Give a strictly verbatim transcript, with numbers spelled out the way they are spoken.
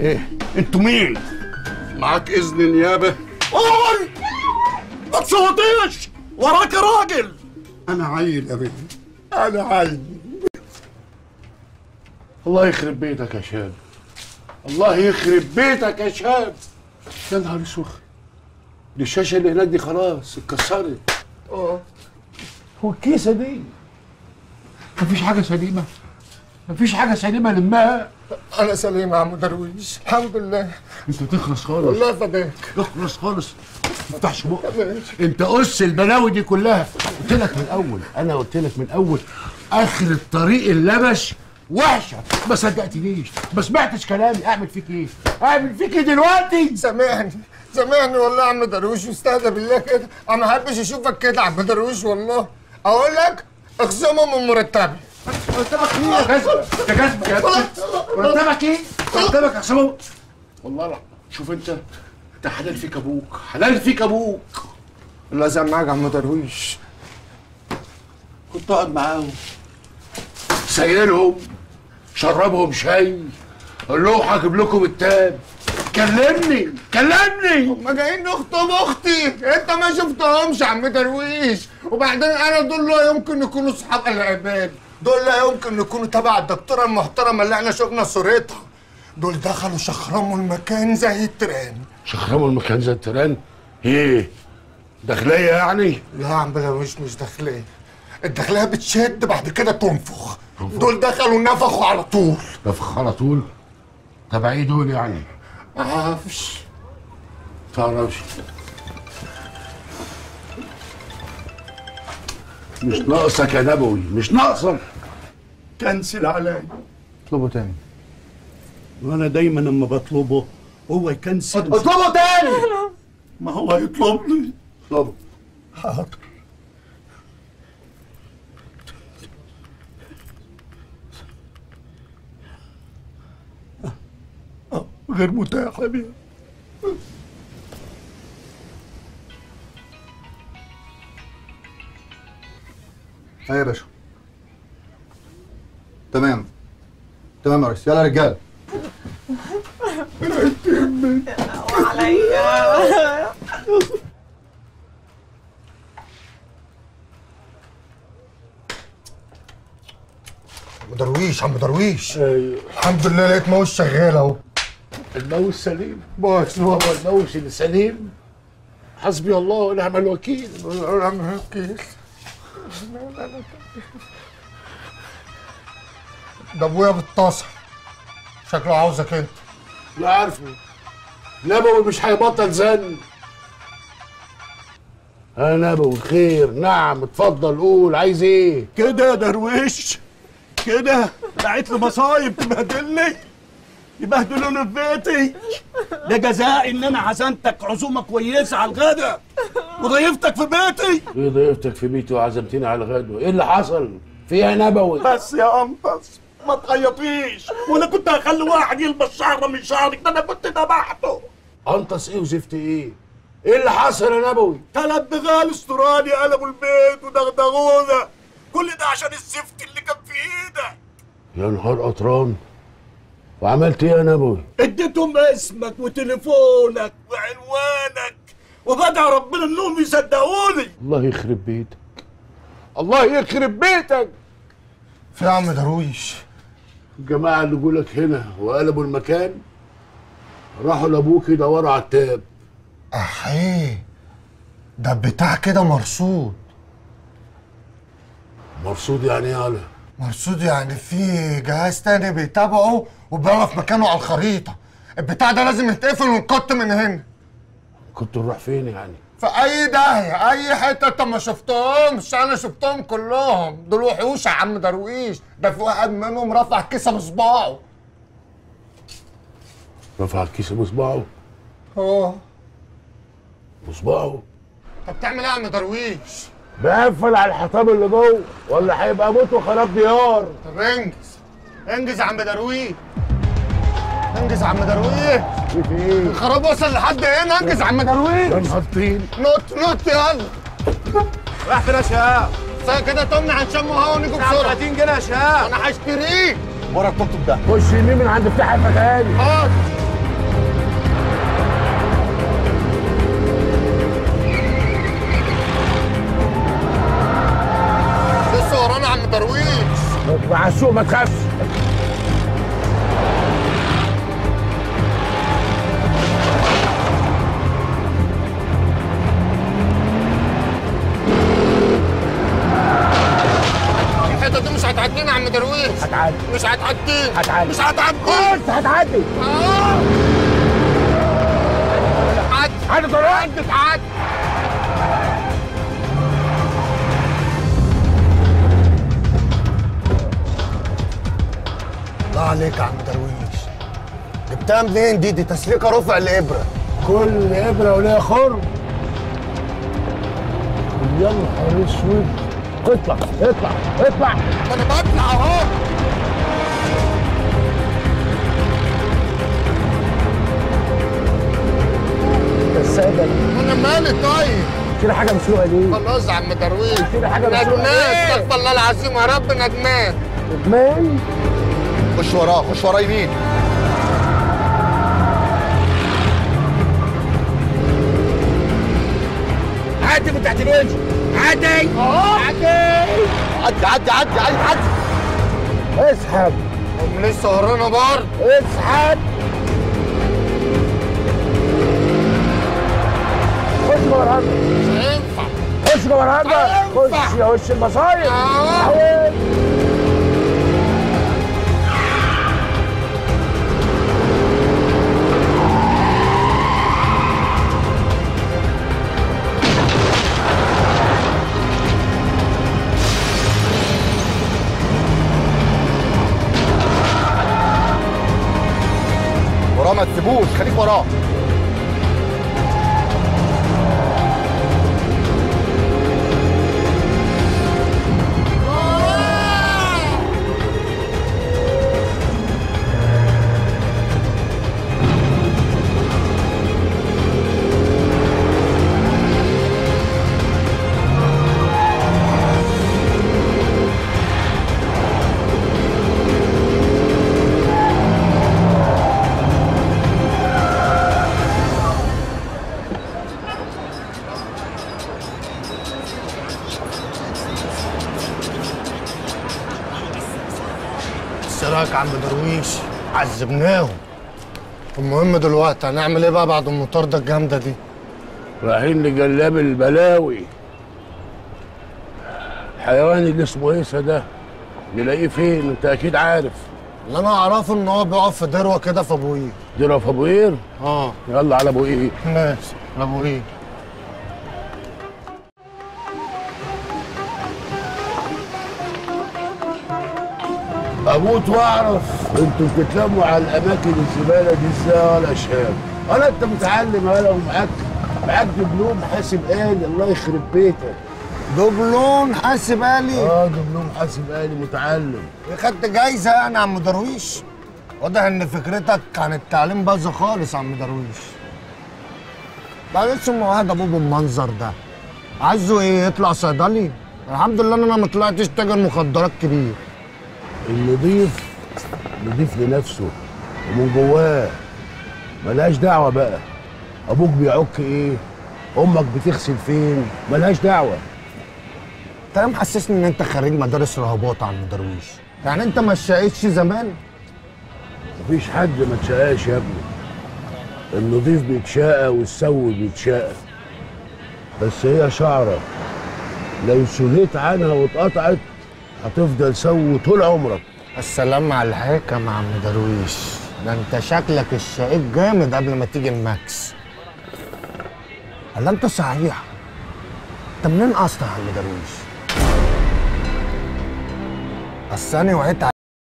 ايه؟ انتوا مين؟ معاك اذن نيابه؟ اوي ما تصوتيش، وراك راجل. انا عيل يا بني، انا عيل. الله يخرب بيتك يا شاب، الله يخرب بيتك يا شاب. يا نهار اسود، دي الشاشه اللي هناك دي خلاص اتكسرت. اه والكيسه دي مفيش حاجه سليمه، مفيش حاجه سليمه. لمها انا سليم يا عم درويش الحمد لله. انت تخلص خالص والله فداك، تخلص خالص، ما تفتحش بقك انت. قص البلاوي دي كلها قلت لك من الاول، انا قلت لك من الاول اخر الطريق اللبش وحشه. ما صدقتنيش، ما سمعتش كلامي. اعمل فيك ايه؟ اعمل فيك ايه دلوقتي؟ سامحني سامحني والله يا عم درويش، واستهدى بالله كده. انا ما احبش اشوفك كده يا عم درويش والله. اقول لك اخصمه من مرتبي. مرتبك ايه يا كذبه؟ يا كذبه يا كذبه، مرتبك ايه؟ مرتبك اخصمه والله العظيم. شوف انت، انت حلال فيك ابوك، حلال فيك ابوك. الله يزعل معاك يا عم درويش. كنت اقعد معاهم، سايلهم، شربهم شاي، قول لهم هجيب لكم التاب. كلمني كلمني. هما جايين نخطب اختي، انت ما شفتهمش يا عم درويش. وبعدين انا دول لا يمكن يكونوا صحاب العباد، دول لا يمكن يكونوا تبع الدكتوره المحترمه اللي احنا شفنا صورتها. دول دخلوا شخرموا المكان زي التران. شخرموا المكان زي التران؟ ايه؟ داخليه يعني؟ لا يا عم درويش مش داخليه، الداخليه بتشد بعد كده تنفخ. دول دخلوا نفخوا على طول. نفخوا على طول؟ تبع ايه دول يعني؟ ما تعرفش تعرفش مش ناقصك يا نبوي، مش ناقصك. كنسل عليا. اطلبه تاني. وانا دايما لما بطلبه هو يكنسل. اطلبه تاني. ما هو هيطلبني. اطلبه. حاضر. غير متاح يا بيه. ايه يا باشا؟ تمام تمام يا ريس. يلا يا رجاله. وعليا عم درويش. عم درويش ايوه الحمد لله لقيت موش شغال اهو. الموز سليم. بص هو الموز اللي سليم. حسبي الله ونعم الوكيل. ونعم الوكيل. ده ابويا بالطاسه. شكله عاوزك انت. لا عارفه. نبوي مش هيبطل زن. انا نبوي خير. نعم اتفضل قول عايز ايه؟ كده يا درويش. كده لقيت له مصايب تبهدلني. يبهدلوني في بيتي. ده جزائي ان انا عزمتك عزومه كويسه على الغدا وضيفتك في بيتي. ايه ضيفتك في بيتي وعزمتني على الغدا؟ ايه اللي حصل؟ في ايه يا نبوي؟ بس يا انفس ما تعيطيش، وانا كنت هخلي واحد يلبس شعره من شعرك ده، انا كنت ذبحته. انطس ايه وزفت ايه؟ ايه اللي حصل يا نبوي؟ كلب بغال استرالي قلبوا البيت ودغدغونا. كل ده عشان الزفت اللي كان في ايدك. يا نهار قطران. وعملت ايه يا نبوي؟ اديتهم اسمك وتليفونك وعنوانك، وبدعي ربنا انهم يصدقوني. الله يخرب بيتك، الله يخرب بيتك. في يا عم درويش؟ الجماعه اللي جولك هنا وقلبوا المكان راحوا لابوك يدوروا على التاب. احيه ده بتاع كده مرصود. مرصود يعني ايه يالا؟ مرصود يعني في جهاز تاني بيتابعه وبيعرف مكانه على الخريطه. البتاع ده لازم يتقفل ونقط من هنا. كنت نروح فين يعني؟ في اي داهيه، اي حته انت ما شفتهمش. انا شفتهم كلهم، دول وحوش يا عم درويش. ده في واحد منهم رفع الكيسه بصباعه. رفع الكيسه بصباعه؟ اه بصباعه. طب تعمل ايه يا عم درويش؟ بقفل على الحطام اللي جوه ولا هيبقى موت وخراب ديار. طب انجز انجز يا عم درويش، انجز يا عم درويش. ايه الخراب وصل لحد هنا؟ انجز يا عم درويش. يا نهار طين. نط نط يلا. راح فين يا شباب؟ ساعة كده تمنع هنشم هوا ونيجوا بسرعة. ثلاثين جنيه يا شباب. انا هشتريه. ورا التوك توك ده. خش يمين من عند فتحي الفتحاني. حاضر. على السوق ما تخافش. الحته دي مش هتعدينا يا عم درويش. هتعدي. مش هتعدي. هتعدي. مش هتعدي. قلت هتعدي. اه. هتعدي. هتعدي. هتعدي. الله عليك يا عم درويش، جبتها منين دي؟ دي تسليكه رفع الابره. كل ابره وليها خرم. يا نهار اسود، اطلع اطلع اطلع. انا بطلع اهو. بس اقدر. انا مالي طيب؟ كده حاجه مسروقه ليه؟ خلاص يا عم درويش، كده حاجه مسروقه. ندمان، استغفر الله العظيم يا رب، ندمان. ندمان؟ خش وراه، خش وراه يمين. عدي من تحت رجلي، عدي. اه عدي. عدي عدي عدي عدي عدي. اسحب. هم لسه ورانا برضه. اسحب. خش وراه. مش هينفع. خش وراه. خش يا وش المصايب. اه. ما تسيبوش، خليك وراه. ايه يا عم درويش؟ عذبناهم. المهم دلوقتي هنعمل ايه بقى بعد المطارده الجامده دي؟ رايحين لجلاب البلاوي. الحيوان اللي اسمه هيثا ده نلاقيه فين؟ انت اكيد عارف. اللي انا اعرفه ان هو بيقف في دروه كده في ابو قير. دروه في ابو قير؟ اه. يلا على ابو قير. ماشي على ابو قير. اموت واعرف انتوا بتتلموا على الاماكن الزباله دي ازاي ولا شاب؟ ولا انت متعلم ولا ومعاك معاك دبلوم حاسب آلي. الله يخرب بيتك. دبلوم حاسب آلي؟ اه دبلوم حاسب آلي متعلم. خدت جايزه يعني يا عم درويش؟ واضح ان فكرتك عن التعليم باظه خالص يا عم درويش. معلش ما واحد ابوه بالمنظر ده عايزه ايه؟ يطلع صيدلي؟ الحمد لله ان انا ما طلعتش تاجر مخدرات كبير. النضيف نضيف لنفسه ومن جواه، ملهاش دعوه بقى ابوك بيعك ايه، امك بتغسل فين، ملهاش دعوه. انت محسسني ان انت خريج مدارس رهبات يا عم درويش، يعني انت ما اتشقيتش زمان؟ مفيش حد ما اتشقاش يا ابني. النضيف بيتشقى والسوي بيتشقى، بس هي شعره لو سهيت عنها واتقطعت هتفضل سوي طول عمرك. السلام على الحكم يا عم درويش، ده انت شكلك الشقيق جامد قبل ما تيجي الماكس. ولا انت صحيح؟ انت منين اصلا يا عم درويش؟ اصل انا وعيت